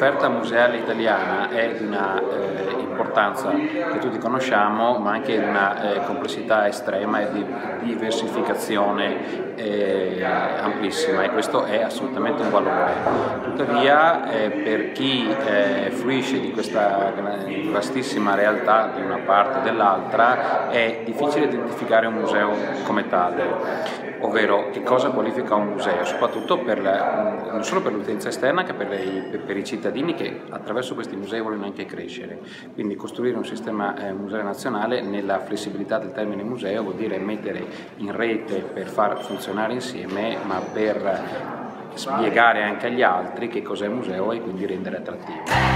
L'offerta museale italiana è di una importanza che tutti conosciamo, ma anche di una complessità estrema e di diversificazione amplissima, e questo è assolutamente un valore. Tuttavia per chi fruisce di questa vastissima realtà di una parte e dell'altra è difficile identificare un museo come tale, ovvero che cosa qualifica un museo, soprattutto non solo per l'utenza esterna, che per i cittadini che attraverso questi musei vogliono anche crescere. Quindi costruire un sistema museale nazionale nella flessibilità del termine museo vuol dire mettere in rete per far funzionare insieme, ma per spiegare anche agli altri che cos'è il museo e quindi rendere attrattivo.